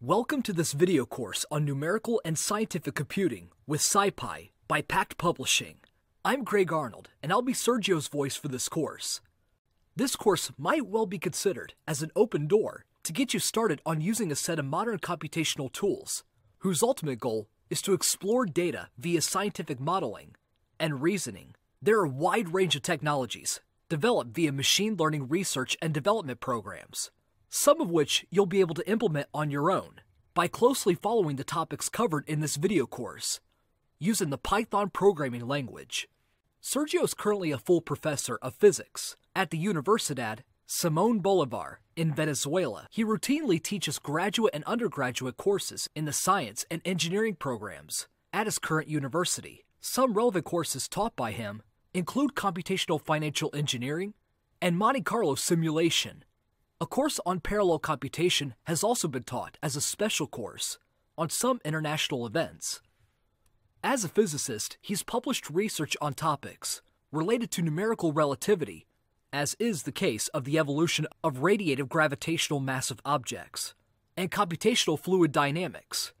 Welcome to this video course on numerical and scientific computing with SciPy by Packt Publishing. I'm Greg Arnold, and I'll be Sergio's voice for this course. This course might well be considered as an open door to get you started on using a set of modern computational tools, whose ultimate goal is to explore data via scientific modeling and reasoning. There are a wide range of technologies developed via machine learning research and development programs, some of which you'll be able to implement on your own by closely following the topics covered in this video course using the Python programming language. Sergio is currently a full professor of physics at the Universidad Simón Bolívar in Venezuela. He routinely teaches graduate and undergraduate courses in the science and engineering programs at his current university. Some relevant courses taught by him include computational financial engineering and Monte Carlo simulation. A course on parallel computation has also been taught as a special course on some international events. As a physicist, he's published research on topics related to numerical relativity, as is the case of the evolution of radiative gravitational massive objects, and computational fluid dynamics,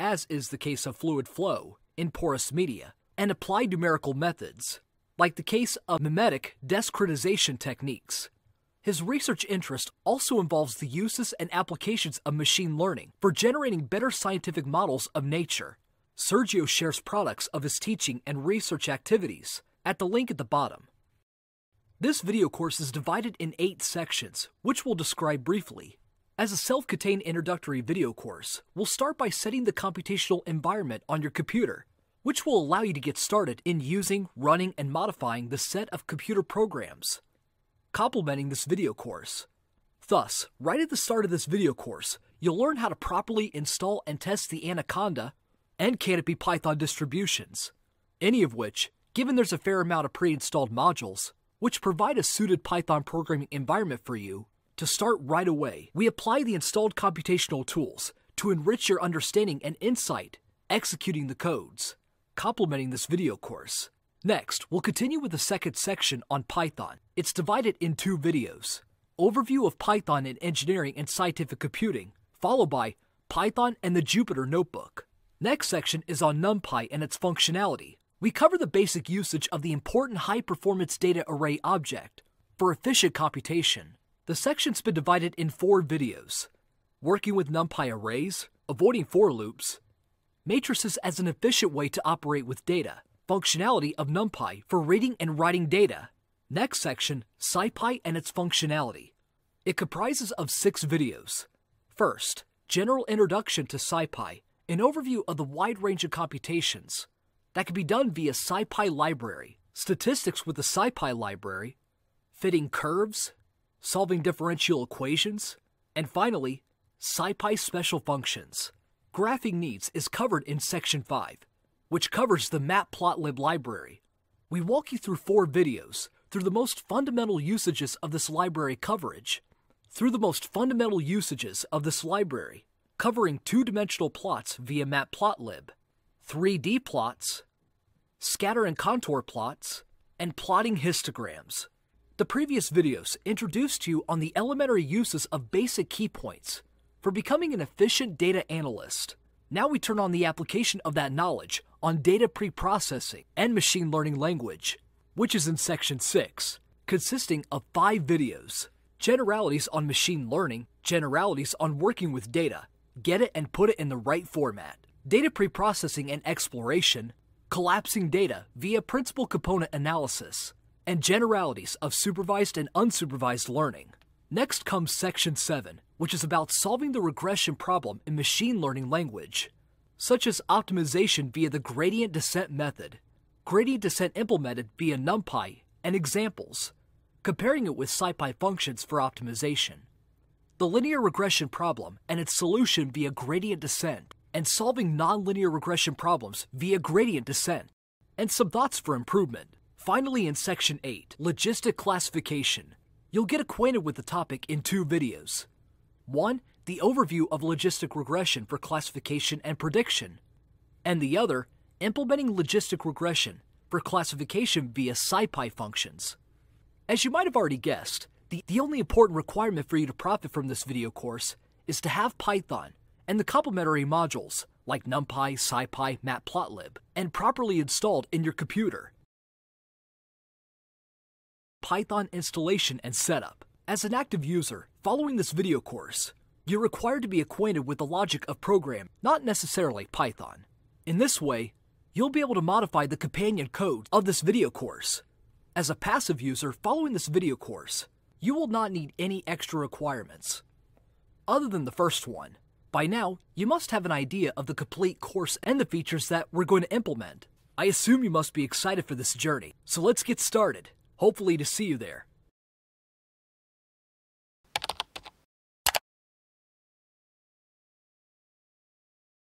as is the case of fluid flow in porous media, and applied numerical methods, like the case of mimetic discretization techniques. His research interest also involves the uses and applications of machine learning for generating better scientific models of nature. Sergio shares products of his teaching and research activities at the link at the bottom. This video course is divided in 8 sections, which we'll describe briefly. As a self-contained introductory video course, we'll start by setting the computational environment on your computer, which will allow you to get started in using, running, and modifying the set of computer programs complementing this video course. Thus, right at the start of this video course, you'll learn how to properly install and test the Anaconda and Canopy Python distributions, any of which, given there's a fair amount of pre-installed modules, which provide a suited Python programming environment for you to start right away. We apply the installed computational tools to enrich your understanding and insight executing the codes complementing this video course. Next, we'll continue with the second section on Python. It's divided in 2 videos: overview of Python in engineering and scientific computing, followed by Python and the Jupyter Notebook. Next section is on NumPy and its functionality. We cover the basic usage of the important high-performance data array object for efficient computation. The section's been divided in 4 videos: working with NumPy arrays, avoiding for loops, matrices as an efficient way to operate with data, functionality of NumPy for reading and writing data. Next section, SciPy and its functionality. It comprises of 6 videos. First, general introduction to SciPy, an overview of the wide range of computations that can be done via SciPy library, statistics with the SciPy library, fitting curves, solving differential equations, and finally, SciPy special functions. Graphing needs is covered in section 5. Which covers the Matplotlib library. We walk you through 4 videos through the most fundamental usages of this library coverage, covering 2-dimensional plots via Matplotlib, 3D plots, scatter and contour plots, and plotting histograms. The previous videos introduced you on the elementary uses of basic key points for becoming an efficient data analyst. Now we turn on the application of that knowledge on data pre-processing and machine learning language, which is in section 6, consisting of 5 videos: generalities on machine learning, generalities on working with data, get it and put it in the right format, data pre-processing and exploration, collapsing data via principal component analysis, and generalities of supervised and unsupervised learning. Next comes section 7, which is about solving the regression problem in machine learning language, such as optimization via the gradient descent method, gradient descent implemented via NumPy, and examples, comparing it with SciPy functions for optimization, the linear regression problem and its solution via gradient descent, and solving nonlinear regression problems via gradient descent, and some thoughts for improvement. Finally, in section 8, logistic classification, you'll get acquainted with the topic in 2 videos. 1, the overview of logistic regression for classification and prediction, and the other, implementing logistic regression for classification via SciPy functions. As you might have already guessed, the only important requirement for you to profit from this video course is to have Python and the complementary modules like NumPy, SciPy, Matplotlib, and properly installed in your computer. Python installation and setup. As an active user, following this video course, you're required to be acquainted with the logic of programming, not necessarily Python. In this way, you'll be able to modify the companion code of this video course. As a passive user following this video course, you will not need any extra requirements, other than the first one. By now, you must have an idea of the complete course and the features that we're going to implement. I assume you must be excited for this journey, so let's get started. Hopefully to see you there.